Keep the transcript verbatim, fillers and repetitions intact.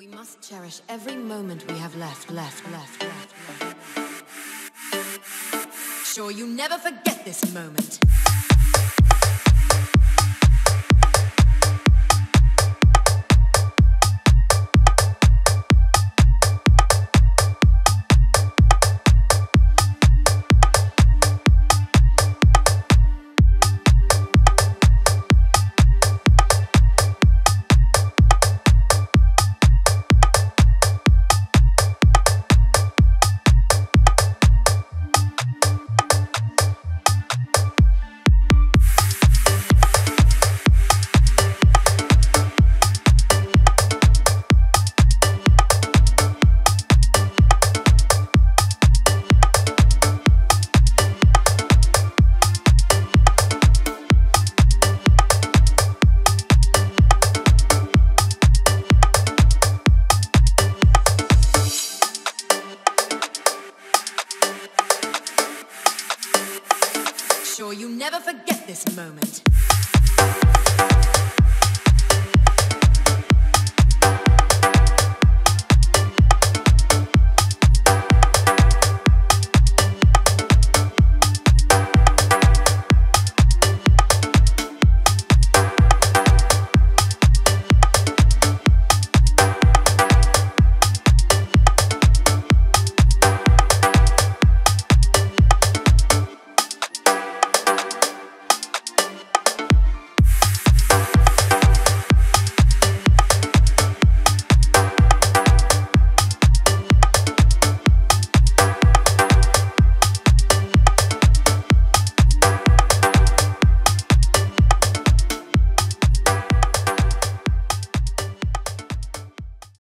We must cherish every moment we have left, left, left, left, left. Sure, you never forget this moment. Sure, you never forget this moment.